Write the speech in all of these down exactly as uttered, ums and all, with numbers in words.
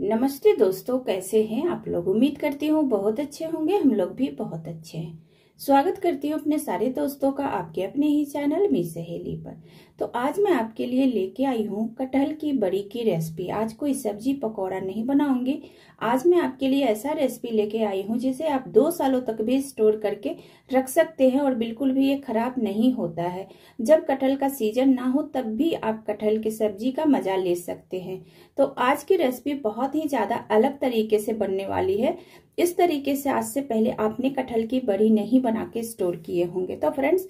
नमस्ते दोस्तों, कैसे हैं आप लोग। उम्मीद करती हूँ बहुत अच्छे होंगे। हम लोग भी बहुत अच्छे हैं। स्वागत करती हूँ अपने सारे दोस्तों का आपके अपने ही चैनल मी सहेली पर। तो आज मैं आपके लिए लेके आई हूँ कटहल की बड़ी की रेसिपी। आज कोई सब्जी पकौड़ा नहीं बनाऊंगी। आज मैं आपके लिए ऐसा रेसिपी लेके आई हूँ जिसे आप दो सालों तक भी स्टोर करके रख सकते हैं और बिल्कुल भी ये खराब नहीं होता है। जब कटहल का सीजन ना हो तब भी आप कटहल की सब्जी का मजा ले सकते हैं। तो आज की रेसिपी बहुत ही ज्यादा अलग तरीके से बनने वाली है। इस तरीके से आज से पहले आपने कटहल की बड़ी नहीं बना के स्टोर किए होंगे। तो फ्रेंड्स,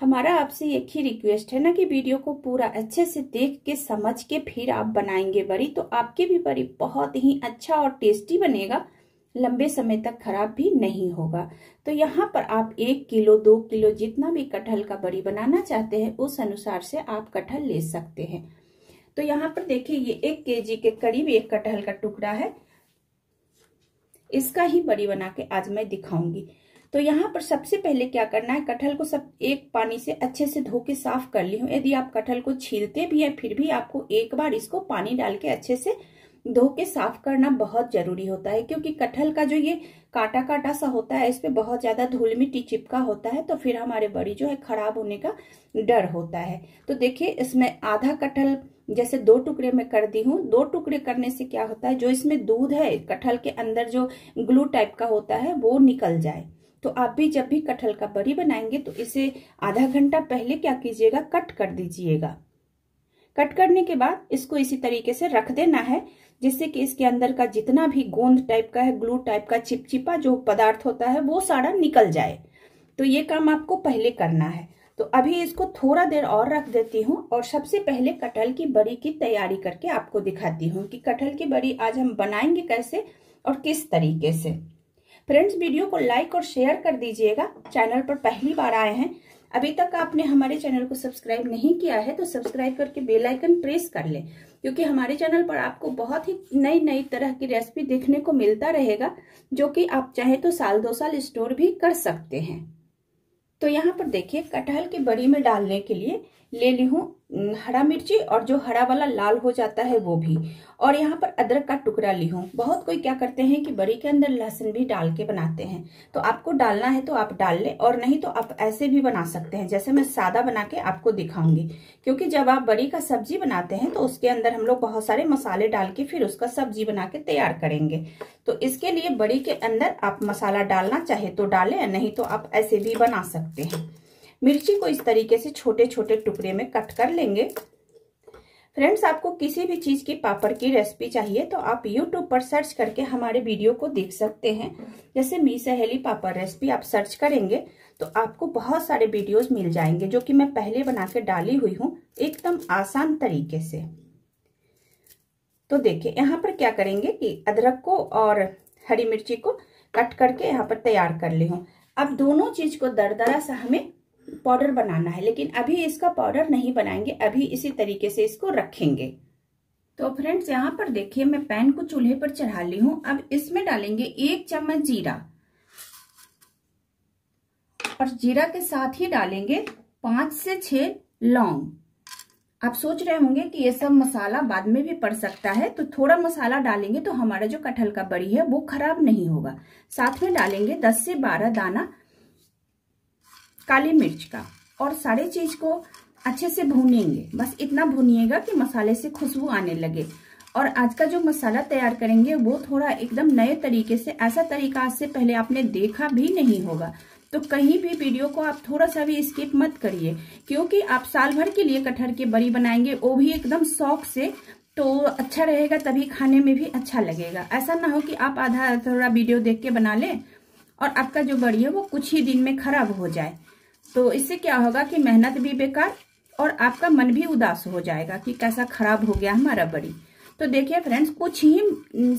हमारा आपसे एक ही रिक्वेस्ट है ना कि वीडियो को पूरा अच्छे से देख के समझ के फिर आप बनाएंगे बड़ी, तो आपके भी बड़ी बहुत ही अच्छा और टेस्टी बनेगा, लंबे समय तक खराब भी नहीं होगा। तो यहाँ पर आप एक किलो दो किलो जितना भी कटहल का बड़ी बनाना चाहते हैं उस अनुसार से आप कटहल ले सकते हैं। तो यहाँ पर देखिए ये एक केजी के करीब एक कटहल का टुकड़ा है, इसका ही बड़ी बना के आज मैं दिखाऊंगी। तो यहाँ पर सबसे पहले क्या करना है, कटहल को सब एक पानी से अच्छे से धो के साफ कर ली हूँ। यदि आप कटहल को छीलते भी हैं फिर भी आपको एक बार इसको पानी डाल के अच्छे से धो के साफ करना बहुत जरूरी होता है, क्योंकि कटहल का जो ये काटा काटा सा होता है इस पे बहुत ज्यादा धूल मिट्टी चिपका होता है, तो फिर हमारे बड़ी जो है खराब होने का डर होता है। तो देखिए इसमें आधा कटहल जैसे दो टुकड़े में कर दी हूँ। दो टुकड़े करने से क्या होता है, जो इसमें दूध है कटहल के अंदर जो ग्लू टाइप का होता है वो निकल जाए। तो आप भी जब भी कटहल का बड़ी बनाएंगे तो इसे आधा घंटा पहले क्या कीजिएगा, कट कर दीजिएगा। कट करने के बाद इसको इसी तरीके से रख देना है, जिससे कि इसके अंदर का जितना भी गोंद टाइप का है, ग्लू टाइप का चिपचिपा जो पदार्थ होता है वो सारा निकल जाए। तो ये काम आपको पहले करना है। तो अभी इसको थोड़ा देर और रख देती हूँ और सबसे पहले कटहल की बड़ी की तैयारी करके आपको दिखाती हूँ कि कटहल की बड़ी आज हम बनाएंगे कैसे और किस तरीके से। फ्रेंड्स, वीडियो को लाइक और शेयर कर दीजिएगा। चैनल पर पहली बार आए हैं, अभी तक आपने हमारे चैनल को सब्सक्राइब नहीं किया है तो सब्सक्राइब करके बेल आइकन प्रेस कर लें, क्योंकि हमारे चैनल पर आपको बहुत ही नई नई तरह की रेसिपी देखने को मिलता रहेगा, जो कि आप चाहे तो साल दो साल स्टोर भी कर सकते हैं। तो यहाँ पर देखिए कटहल की बड़ी में डालने के लिए ले ली हूँ हरा मिर्ची, और जो हरा वाला लाल हो जाता है वो भी, और यहाँ पर अदरक का टुकड़ा ली हूँ। बहुत कोई क्या करते हैं कि बड़ी के अंदर लहसुन भी डाल के बनाते हैं, तो आपको डालना है तो आप डाल लें, और नहीं तो आप ऐसे भी बना सकते हैं जैसे मैं सादा बना के आपको दिखाऊंगी। क्योंकि जब आप बड़ी का सब्जी बनाते हैं तो उसके अंदर हम लोग बहुत सारे मसाले डाल के फिर उसका सब्जी बना के तैयार करेंगे, तो इसके लिए बड़ी के अंदर आप मसाला डालना चाहे तो डालें, नहीं तो आप ऐसे भी बना सकते हैं। मिर्ची को इस तरीके से छोटे छोटे टुकड़े में कट कर लेंगे। फ्रेंड्स, आपको किसी भी चीज़ की पापड़ की रेसिपी चाहिए तो आप यूट्यूब पर सर्च करके हमारे वीडियो को देख सकते हैं। जैसे मी सहेली पापड़ रेसिपी आप सर्च करेंगे तो आपको बहुत सारे वीडियोस मिल जाएंगे, जो कि मैं पहले बना के डाली हुई हूँ एकदम आसान तरीके से। तो देखिए यहाँ पर क्या करेंगे कि अदरक को और हरी मिर्ची को कट करके यहाँ पर तैयार कर ली हूँ। अब दोनों चीज को दरदरा सा हमें पाउडर बनाना है, लेकिन अभी इसका पाउडर नहीं बनाएंगे, अभी इसी तरीके से इसको रखेंगे। तो फ्रेंड्स, यहाँ पर देखिए मैं पैन को चूल्हे पर चढ़ा ली हूँ। अब इसमें डालेंगे एक चम्मच जीरा, और जीरा के साथ ही डालेंगे पांच से छह लौंग। आप सोच रहे होंगे कि ये सब मसाला बाद में भी पड़ सकता है, तो थोड़ा मसाला डालेंगे तो हमारा जो कटहल का बड़ी है वो खराब नहीं होगा। साथ में डालेंगे दस से बारह दाना काली मिर्च का, और सारे चीज को अच्छे से भूनेंगे। बस इतना भूनिएगा कि मसाले से खुशबू आने लगे। और आज का जो मसाला तैयार करेंगे वो थोड़ा एकदम नए तरीके से, ऐसा तरीका आज से पहले आपने देखा भी नहीं होगा, तो कहीं भी वीडियो को आप थोड़ा सा भी स्किप मत करिए, क्योंकि आप साल भर के लिए कटहल की बड़ी बनाएंगे वो भी एकदम शौक से, तो अच्छा रहेगा, तभी खाने में भी अच्छा लगेगा। ऐसा ना हो कि आप आधा थोड़ा वीडियो देख के बना लें और आपका जो बड़ी है वो कुछ ही दिन में खराब हो जाए। तो इससे क्या होगा कि मेहनत भी बेकार और आपका मन भी उदास हो जाएगा कि कैसा खराब हो गया हमारा बड़ी। तो देखिए फ्रेंड्स, कुछ ही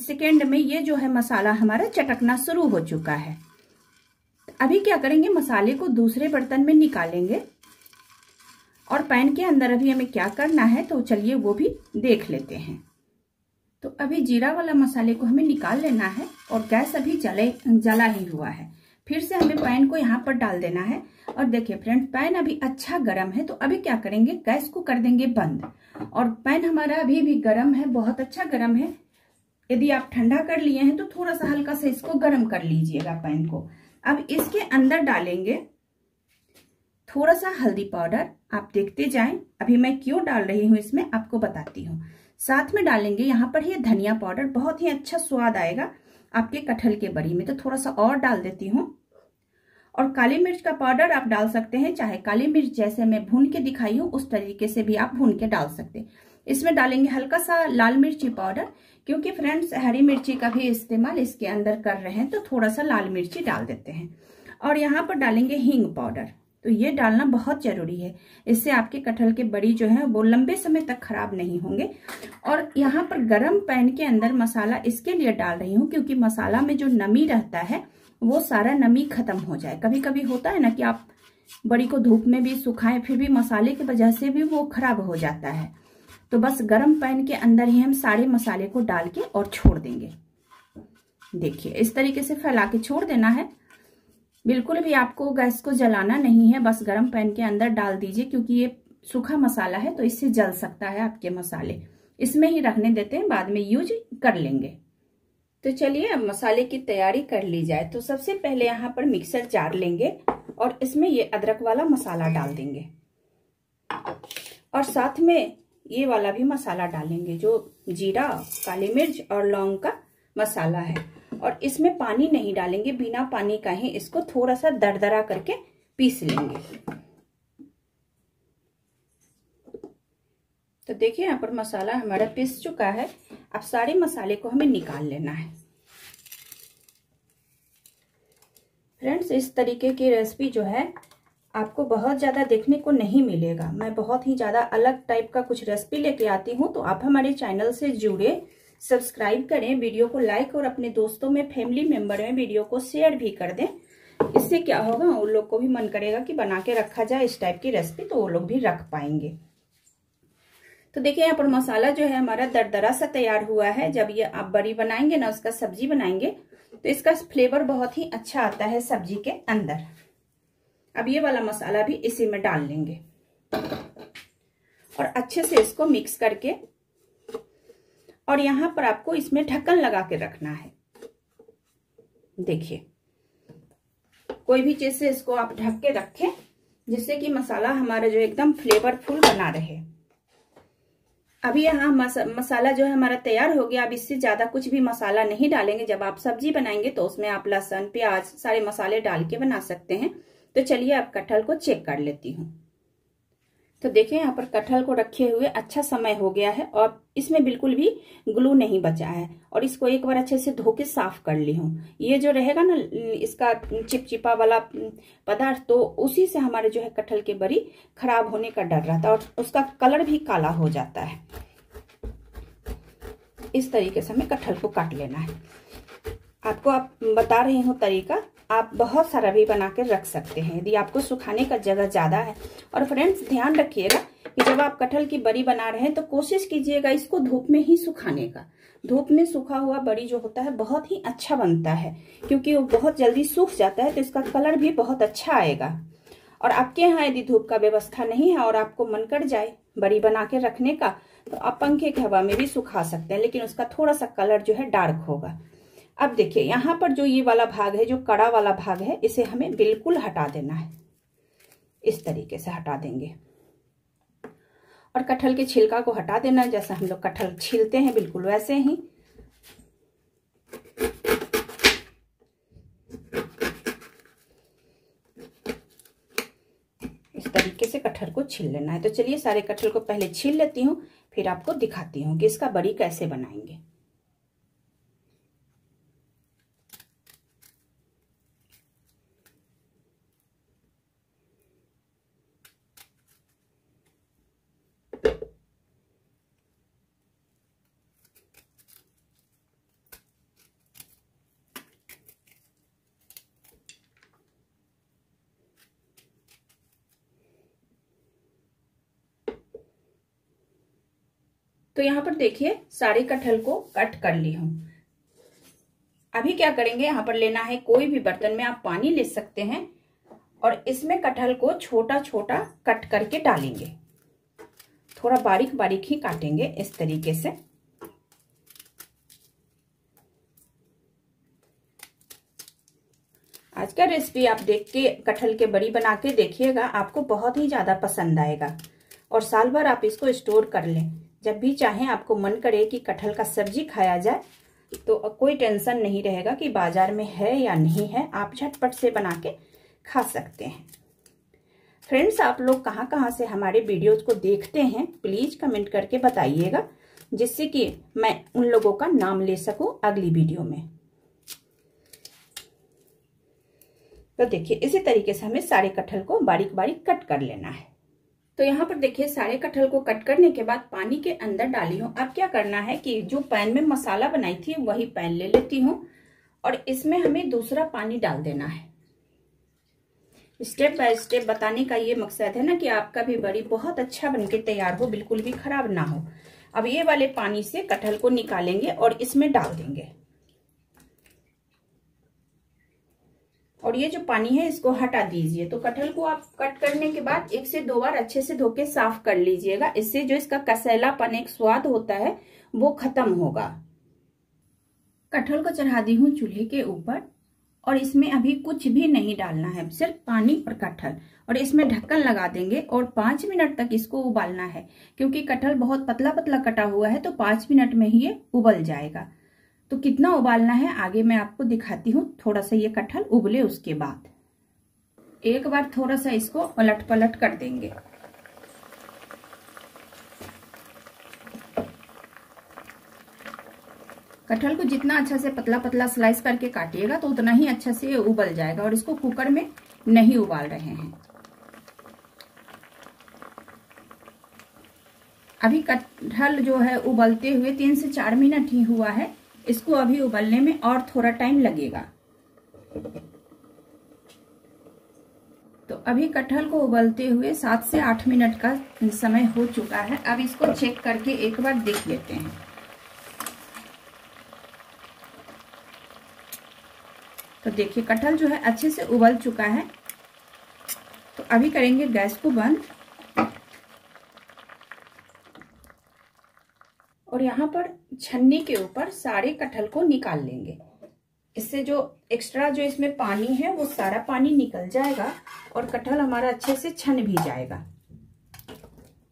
सेकेंड में ये जो है मसाला हमारा चटकना शुरू हो चुका है। अभी क्या करेंगे, मसाले को दूसरे बर्तन में निकालेंगे, और पैन के अंदर अभी हमें क्या करना है तो चलिए वो भी देख लेते हैं। तो अभी जीरा वाला मसाले को हमें निकाल लेना है, और गैस अभी जले जला ही हुआ है। फिर से हमें पैन को यहाँ पर डाल देना है, और देखिए फ्रेंड्स पैन अभी अच्छा गर्म है। तो अभी क्या करेंगे, गैस को कर देंगे बंद, और पैन हमारा अभी भी गर्म है, बहुत अच्छा गर्म है। यदि आप ठंडा कर लिए हैं तो थोड़ा सा हल्का सा इसको गर्म कर लीजिएगा पैन को। अब इसके अंदर डालेंगे थोड़ा सा हल्दी पाउडर, आप देखते जाएं। अभी मैं क्यों डाल रही हूँ इसमें आपको बताती हूँ। साथ में डालेंगे यहाँ पर ये धनिया पाउडर, बहुत ही अच्छा स्वाद आएगा आपके कटहल के बड़ी में, तो थोड़ा सा और डाल देती हूँ। और काली मिर्च का पाउडर आप डाल सकते हैं, चाहे काली मिर्च जैसे मैं भून के दिखाई हूँ उस तरीके से भी आप भून के डाल सकते हैं। इसमें डालेंगे हल्का सा लाल मिर्ची पाउडर, क्योंकि फ्रेंड्स हरी मिर्ची का भी इस्तेमाल इसके अंदर कर रहे हैं तो थोड़ा सा लाल मिर्ची डाल देते हैं। और यहाँ पर डालेंगे हींग पाउडर, तो ये डालना बहुत जरूरी है, इससे आपके कटहल के बड़ी जो है वो लंबे समय तक खराब नहीं होंगे। और यहाँ पर गर्म पैन के अंदर मसाला इसके लिए डाल रही हूँ क्योंकि मसाला में जो नमी रहता है वो सारा नमी खत्म हो जाए। कभी कभी होता है ना कि आप बड़ी को धूप में भी सुखाएं फिर भी मसाले की वजह से भी वो खराब हो जाता है, तो बस गरम पैन के अंदर ही हम सारे मसाले को डाल के और छोड़ देंगे। देखिए इस तरीके से फैला के छोड़ देना है, बिल्कुल भी आपको गैस को जलाना नहीं है, बस गरम पैन के अंदर डाल दीजिए क्योंकि ये सूखा मसाला है तो इससे जल सकता है आपके मसाले। इसमें ही रखने देते हैं, बाद में यूज कर लेंगे। तो चलिए अब मसाले की तैयारी कर ली जाए। तो सबसे पहले यहाँ पर मिक्सर जार लेंगे और इसमें ये अदरक वाला मसाला डाल देंगे और साथ में ये वाला भी मसाला डालेंगे जो जीरा, काली मिर्च और लौंग का मसाला है। और इसमें पानी नहीं डालेंगे, बिना पानी का ही इसको थोड़ा सा दरदरा करके पीस लेंगे। तो देखिए यहाँ पर मसाला हमारा पिस चुका है। अब सारे मसाले को हमें निकाल लेना है। फ्रेंड्स इस तरीके की रेसिपी जो है आपको बहुत ज़्यादा देखने को नहीं मिलेगा, मैं बहुत ही ज़्यादा अलग टाइप का कुछ रेसिपी लेके आती हूँ। तो आप हमारे चैनल से जुड़े, सब्सक्राइब करें, वीडियो को लाइक और अपने दोस्तों में, फैमिली मेम्बर में वीडियो को शेयर भी कर दें। इससे क्या होगा, उन लोग को भी मन करेगा कि बना के रखा जाए इस टाइप की रेसिपी, तो वो लोग भी रख पाएंगे। तो देखिए यहाँ पर मसाला जो है हमारा दरदरा सा तैयार हुआ है। जब ये आप बड़ी बनाएंगे ना, उसका सब्जी बनाएंगे तो इसका फ्लेवर बहुत ही अच्छा आता है सब्जी के अंदर। अब ये वाला मसाला भी इसी में डाल लेंगे और अच्छे से इसको मिक्स करके, और यहाँ पर आपको इसमें ढक्कन लगा के रखना है। देखिए कोई भी चीज से इसको आप ढक के रखें जिससे कि मसाला हमारा जो एकदम फ्लेवरफुल बना रहे। अभी यहाँ मसाला जो है हमारा तैयार हो गया। अब इससे ज़्यादा कुछ भी मसाला नहीं डालेंगे, जब आप सब्जी बनाएंगे तो उसमें आप लहसुन, प्याज सारे मसाले डाल के बना सकते हैं। तो चलिए अब कटहल को चेक कर लेती हूँ। तो देखिए यहाँ पर कटहल को रखे हुए अच्छा समय हो गया है और इसमें बिल्कुल भी ग्लू नहीं बचा है। और इसको एक बार अच्छे से धो के साफ कर ली हूँ। ये जो रहेगा ना इसका चिपचिपा वाला पदार्थ, तो उसी से हमारे जो है कटहल के बड़ी खराब होने का डर रहता है और उसका कलर भी काला हो जाता है। इस तरीके से हमें कटहल को काट लेना है। आपको आप बता रही हूँ तरीका, आप बहुत सारा भी बना के रख सकते हैं यदि आपको सुखाने का जगह ज़्यादा है। और फ्रेंड्स ध्यान रखिएगा कि जब आप कटहल की बड़ी बना रहे हैं तो कोशिश कीजिएगा इसको धूप में ही सुखाने का। धूप में सूखा हुआ बड़ी जो होता है बहुत ही अच्छा बनता है क्योंकि वो बहुत जल्दी सूख जाता है, तो इसका कलर भी बहुत अच्छा आएगा। और आपके यहाँ यदि धूप का व्यवस्था नहीं है और आपको मन कर जाए बड़ी बना के रखने का, तो आप पंखे की हवा में भी सुखा सकते हैं, लेकिन उसका थोड़ा सा कलर जो है डार्क होगा। अब देखिए यहाँ पर जो ये वाला भाग है, जो कड़ा वाला भाग है, इसे हमें बिल्कुल हटा देना है। इस तरीके से हटा देंगे और कटहल के छिलका को हटा देना है। जैसा हम लोग कटहल छीलते हैं बिल्कुल वैसे ही। इस तरीके से कटहल को छील लेना है। तो चलिए सारे कटहल को पहले छील लेती हूँ, फिर आपको दिखाती हूँ कि इसका बड़ी कैसे बनाएंगे। तो यहाँ पर देखिए सारे कटहल को कट कर ली हूँ। अभी क्या करेंगे, यहाँ पर लेना है कोई भी बर्तन में आप पानी ले सकते हैं और इसमें कटहल को छोटा छोटा कट करके डालेंगे। थोड़ा बारीक बारीक ही काटेंगे इस तरीके से। आज का रेसिपी आप देख के कटहल के बड़ी बना के देखिएगा, आपको बहुत ही ज़्यादा पसंद आएगा और साल भर आप इसको स्टोर कर लें। जब भी चाहें आपको मन करे कि कटहल का सब्जी खाया जाए तो कोई टेंशन नहीं रहेगा कि बाजार में है या नहीं है, आप झटपट से बना के खा सकते हैं। फ्रेंड्स, आप लोग कहाँ कहाँ से हमारे वीडियोज को देखते हैं प्लीज़ कमेंट करके बताइएगा, जिससे कि मैं उन लोगों का नाम ले सकूं अगली वीडियो में। तो देखिए इसी तरीके से हमें सारे कटहल को बारीक बारीक कट कर लेना है। तो यहाँ पर देखिए सारे कटहल को कट करने के बाद पानी के अंदर डाली हूँ। अब क्या करना है कि जो पैन में मसाला बनाई थी वही पैन ले लेती हूँ और इसमें हमें दूसरा पानी डाल देना है। स्टेप बाय स्टेप बताने का ये मकसद है ना कि आपका भी बड़ी बहुत अच्छा बनके तैयार हो, बिल्कुल भी खराब ना हो। अब ये वाले पानी से कटहल को निकालेंगे और इसमें डाल देंगे और ये जो पानी है इसको हटा दीजिए। तो कटहल को आप कट करने के बाद एक से दो बार अच्छे से धो के साफ कर लीजिएगा, इससे जो इसका कसैलापन एक स्वाद होता है वो खत्म होगा। कटहल को चढ़ा दी हूँ चूल्हे के ऊपर और इसमें अभी कुछ भी नहीं डालना है, सिर्फ पानी और कटहल, और इसमें ढक्कन लगा देंगे और पाँच मिनट तक इसको उबालना है, क्योंकि कटहल बहुत पतला पतला कटा हुआ है तो पाँच मिनट में ही ये उबल जाएगा। तो कितना उबालना है आगे मैं आपको दिखाती हूँ। थोड़ा सा ये कटहल उबले उसके बाद एक बार थोड़ा सा इसको उलट पलट कर देंगे। कटहल को जितना अच्छा से पतला पतला स्लाइस करके काटिएगा तो उतना ही अच्छा से उबल जाएगा। और इसको कुकर में नहीं उबाल रहे हैं, अभी कटहल जो है उबलते हुए तीन से चार मिनट ही हुआ है, इसको अभी उबलने में और थोड़ा टाइम लगेगा। तो अभी कटहल को उबलते हुए सात से आठ मिनट का समय हो चुका है। अब इसको चेक करके एक बार देख लेते हैं। तो देखिए कटहल जो है अच्छे से उबल चुका है। तो अभी करेंगे गैस को बंद। और यहाँ पर छन्नी के ऊपर सारे कटहल को निकाल लेंगे, इससे जो एक्स्ट्रा जो इसमें पानी है वो सारा पानी निकल जाएगा और कटहल हमारा अच्छे से छन भी जाएगा।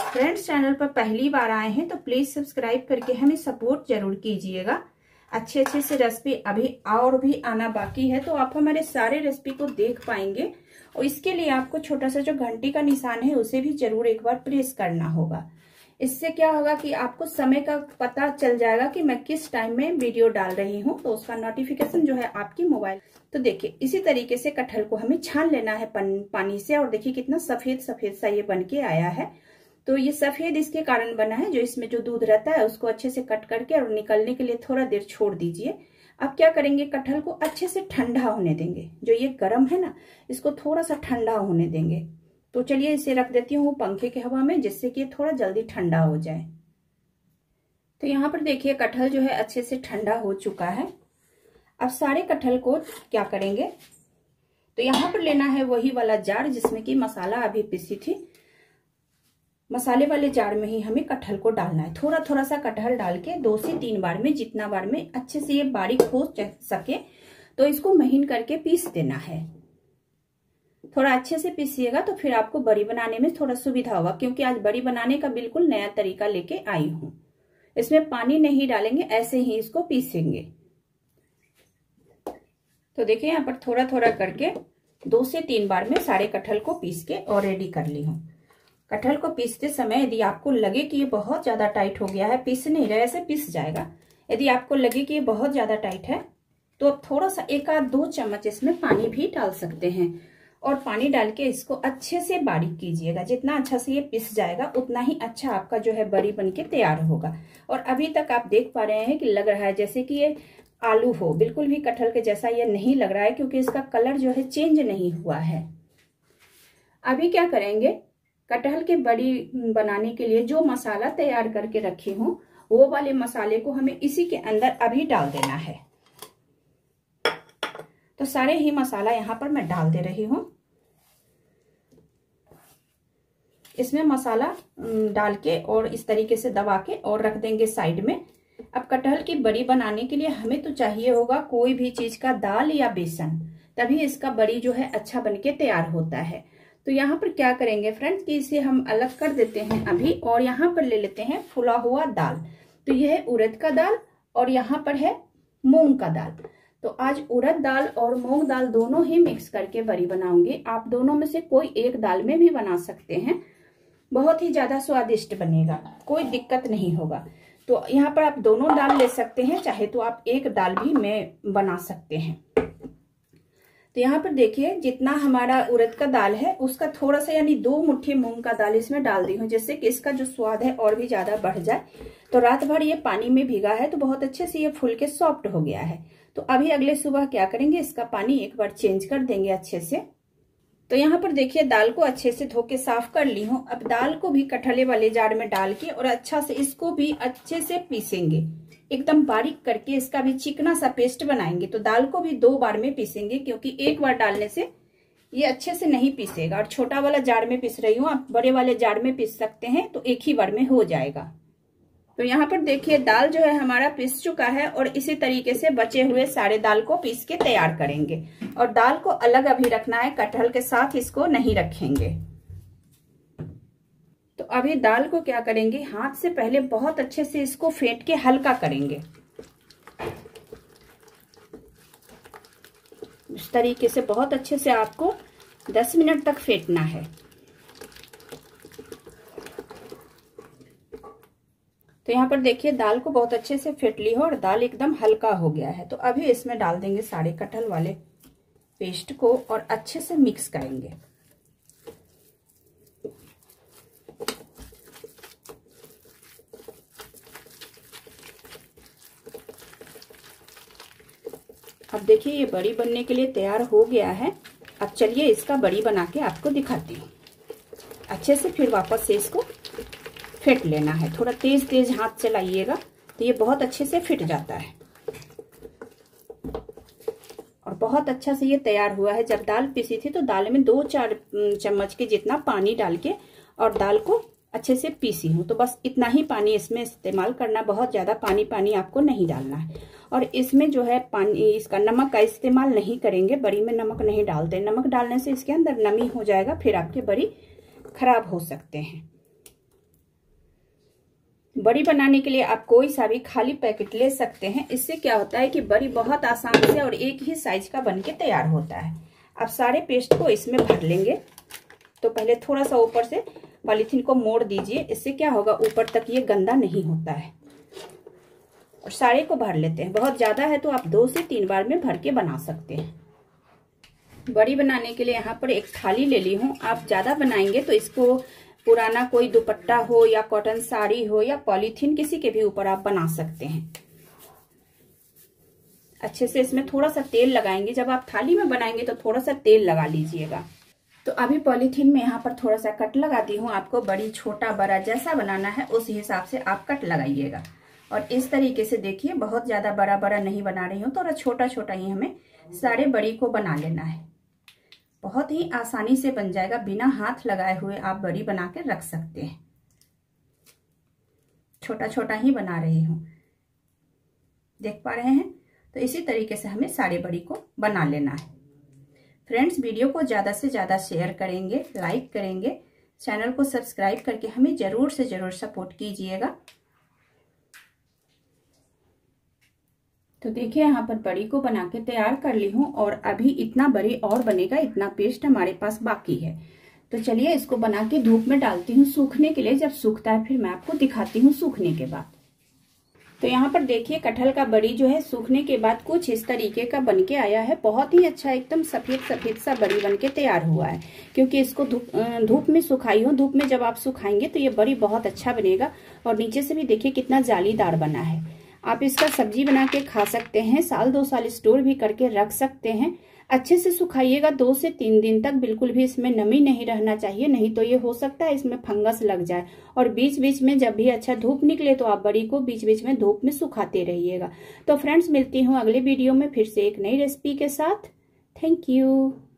फ्रेंड्स, चैनल पर पहली बार आए हैं तो प्लीज सब्सक्राइब करके हमें सपोर्ट जरूर कीजिएगा। अच्छे अच्छे से रेसिपी अभी और भी आना बाकी है तो आप हमारे सारे रेसिपी को देख पाएंगे, और इसके लिए आपको छोटा सा जो घंटी का निशान है उसे भी जरूर एक बार प्रेस करना होगा। इससे क्या होगा कि आपको समय का पता चल जाएगा कि मैं किस टाइम में वीडियो डाल रही हूँ, तो उसका नोटिफिकेशन जो है आपकी मोबाइल। तो देखिए इसी तरीके से कटहल को हमें छान लेना है पानी से, और देखिए कितना सफेद सफेद सा ये बन के आया है। तो ये सफेद इसके कारण बना है जो इसमें जो दूध रहता है उसको अच्छे से कट करके और निकलने के लिए थोड़ा देर छोड़ दीजिए। अब क्या करेंगे, कटहल को अच्छे से ठंडा होने देंगे। जो ये गर्म है ना इसको थोड़ा सा ठंडा होने देंगे। तो चलिए इसे रख देती हूँ पंखे की हवा में, जिससे कि थोड़ा जल्दी ठंडा हो जाए। तो यहाँ पर देखिए कटहल जो है अच्छे से ठंडा हो चुका है। अब सारे कटहल को क्या करेंगे, तो यहाँ पर लेना है वही वाला जार जिसमें कि मसाला अभी पीसी थी। मसाले वाले जार में ही हमें कटहल को डालना है। थोड़ा थोड़ा सा कटहल डाल के दो से तीन बार में, जितना बार में अच्छे से ये बारीक हो सके तो इसको महीन करके पीस देना है। थोड़ा अच्छे से पीसिएगा तो फिर आपको बड़ी बनाने में थोड़ा सुविधा होगा, क्योंकि आज बड़ी बनाने का बिल्कुल नया तरीका लेके आई हूँ। इसमें पानी नहीं डालेंगे, ऐसे ही इसको पीसेंगे। तो देखिए यहाँ पर थोड़ा थोड़ा करके दो से तीन बार में सारे कटहल को पीस के और रेडी कर ली हूँ। कटहल को पीसते समय यदि आपको लगे कि ये बहुत ज़्यादा टाइट हो गया है, पीस नहीं रहा, ऐसे पीस जाएगा। यदि आपको लगे कि ये बहुत ज़्यादा टाइट है तो आप थोड़ा सा एक आध दो चम्मच इसमें पानी भी डाल सकते हैं, और पानी डाल के इसको अच्छे से बारीक कीजिएगा। जितना अच्छा से ये पिस जाएगा उतना ही अच्छा आपका जो है बड़ी बनके तैयार होगा। और अभी तक आप देख पा रहे हैं कि लग रहा है जैसे कि ये आलू हो, बिल्कुल भी कटहल के जैसा ये नहीं लग रहा है, क्योंकि इसका कलर जो है चेंज नहीं हुआ है। अभी क्या करेंगे, कटहल के बड़ी बनाने के लिए जो मसाला तैयार करके रखी हूँ वो वाले मसाले को हमें इसी के अंदर अभी डाल देना है। तो सारे ही मसाला यहाँ पर मैं डाल दे रही हूँ। इसमें मसाला डाल के और इस तरीके से दबा के और रख देंगे साइड में। अब कटहल की बड़ी बनाने के लिए हमें तो चाहिए होगा कोई भी चीज का दाल या बेसन, तभी इसका बड़ी जो है अच्छा बनके तैयार होता है। तो यहाँ पर क्या करेंगे फ्रेंड्स कि इसे हम अलग कर देते हैं अभी, और यहाँ पर ले लेते हैं फुला हुआ दाल। तो यह है उड़द का दाल और यहाँ पर है मूंग का दाल। तो आज उड़द दाल और मूंग दाल दोनों ही मिक्स करके बरी बनाऊंगी। आप दोनों में से कोई एक दाल में भी बना सकते हैं, बहुत ही ज्यादा स्वादिष्ट बनेगा, कोई दिक्कत नहीं होगा। तो यहाँ पर आप दोनों दाल ले सकते हैं, चाहे तो आप एक दाल भी में बना सकते हैं। तो यहाँ पर देखिए जितना हमारा उड़द का दाल है उसका थोड़ा सा यानी दो मुट्ठी मूंग का दाल इसमें डाल दी हूँ, जिससे कि इसका जो स्वाद है और भी ज्यादा बढ़ जाए। तो रात भर ये पानी में भीगा है तो बहुत अच्छे से ये फूल के सॉफ्ट हो गया है। तो अभी अगले सुबह क्या करेंगे, इसका पानी एक बार चेंज कर देंगे अच्छे से। तो यहाँ पर देखिए दाल को अच्छे से धो के साफ कर ली हूँ। अब दाल को भी कठहले वाले जार में डाल के और अच्छा से इसको भी अच्छे से पीसेंगे, एकदम बारीक करके इसका भी चिकना सा पेस्ट बनाएंगे। तो दाल को भी दो बार में पीसेंगे, क्योंकि एक बार डालने से ये अच्छे से नहीं पीसेगा। और छोटा वाला जार में पीस रही हूँ, आप बड़े वाले जार में पीस सकते हैं, तो एक ही बार में हो जाएगा। तो यहाँ पर देखिए दाल जो है हमारा पीस चुका है, और इसी तरीके से बचे हुए सारे दाल को पीस के तैयार करेंगे। और दाल को अलग अभी रखना है, कटहल के साथ इसको नहीं रखेंगे। तो अभी दाल को क्या करेंगे, हाथ से पहले बहुत अच्छे से इसको फेंट के हल्का करेंगे। इस तरीके से बहुत अच्छे से आपको दस मिनट तक फेंटना है। तो यहाँ पर देखिए दाल को बहुत अच्छे से फेंट ली हो और दाल एकदम हल्का हो गया है। तो अभी इसमें डाल देंगे सारे कटहल वाले पेस्ट को और अच्छे से मिक्स करेंगे। अब देखिए ये बड़ी बनने के लिए तैयार हो गया है। अब चलिए इसका बड़ी बना के आपको दिखाती हूँ। अच्छे से फिर वापस से इसको फिट लेना है, थोड़ा तेज तेज हाथ चलाइएगा तो ये बहुत अच्छे से फिट जाता है। और बहुत अच्छा से ये तैयार हुआ है। जब दाल पीसी थी तो दाल में दो चार चम्मच के जितना पानी डाल के और दाल को अच्छे से पीसी हूँ, तो बस इतना ही पानी इसमें इस्तेमाल करना, बहुत ज्यादा पानी पानी आपको नहीं डालना है। और इसमें जो है पानी इसका नमक का इस्तेमाल नहीं करेंगे, बड़ी में नमक नहीं डालते। नमक डालने से इसके अंदर नमी हो जाएगा, फिर आपके बड़ी खराब हो सकते हैं। बड़ी बनाने के लिए आप कोई सा भी खाली पैकेट ले सकते हैं, इससे क्या होता है कि बड़ी बहुत आसान से और एक ही साइज का बनके तैयार होता है। अब सारे पेस्ट को इसमें भर लेंगे। तो पहले थोड़ा सा ऊपर से पॉलीथीन को मोड़ दीजिए, इससे क्या होगा ऊपर तक ये गंदा नहीं होता है। और सारे को भर लेते हैं, बहुत ज्यादा है तो आप दो से तीन बार में भर के बना सकते हैं। बड़ी बनाने के लिए यहाँ पर एक थाली ले ली हूँ। आप ज्यादा बनाएंगे तो इसको पुराना कोई दुपट्टा हो या कॉटन साड़ी हो या पॉलीथीन, किसी के भी ऊपर आप बना सकते हैं। अच्छे से इसमें थोड़ा सा तेल लगाएंगे, जब आप थाली में बनाएंगे तो थोड़ा सा तेल लगा लीजिएगा। तो अभी पॉलीथीन में यहाँ पर थोड़ा सा कट लगा दी हूँ। आपको बड़ी छोटा बड़ा जैसा बनाना है उस हिसाब से आप कट लगाइएगा। और इस तरीके से देखिए बहुत ज्यादा बड़ा बड़ा नहीं बना रही हूँ, थोड़ा छोटा छोटा ही हमें सारे बड़ी को बना लेना है। बहुत ही आसानी से बन जाएगा, बिना हाथ लगाए हुए आप बड़ी बना के रख सकते हैं। छोटा छोटा ही बना रही हूँ, देख पा रहे हैं। तो इसी तरीके से हमें सारे बड़ी को बना लेना है। फ्रेंड्स वीडियो को ज़्यादा से ज़्यादा शेयर करेंगे, लाइक करेंगे, चैनल को सब्सक्राइब करके हमें ज़रूर से ज़रूर सपोर्ट कीजिएगा। तो देखिए यहाँ पर बड़ी को बना के तैयार कर ली हूँ, और अभी इतना बड़ी और बनेगा, इतना पेस्ट हमारे पास बाकी है। तो चलिए इसको बना के धूप में डालती हूँ सूखने के लिए। जब सूखता है फिर मैं आपको दिखाती हूँ सूखने के बाद। तो यहाँ पर देखिए कटहल का बड़ी जो है सूखने के बाद कुछ इस तरीके का बन के आया है। बहुत ही अच्छा एकदम सफेद सफेद सा बड़ी बन के तैयार हुआ है, क्योंकि इसको धूप धूप में सुखाई हो। धूप में जब आप सुखाएंगे तो ये बड़ी बहुत अच्छा बनेगा। और नीचे से भी देखिए कितना जालीदार बना है। आप इसका सब्जी बना के खा सकते हैं, साल दो साल स्टोर भी करके रख सकते हैं। अच्छे से सुखाइएगा, दो से तीन दिन तक। बिल्कुल भी इसमें नमी नहीं रहना चाहिए, नहीं तो ये हो सकता है इसमें फंगस लग जाए। और बीच बीच में जब भी अच्छा धूप निकले तो आप बड़ी को बीच बीच में धूप में सुखाते रहिएगा। तो फ्रेंड्स मिलती हूँ अगले वीडियो में फिर से एक नई रेसिपी के साथ। Thank you.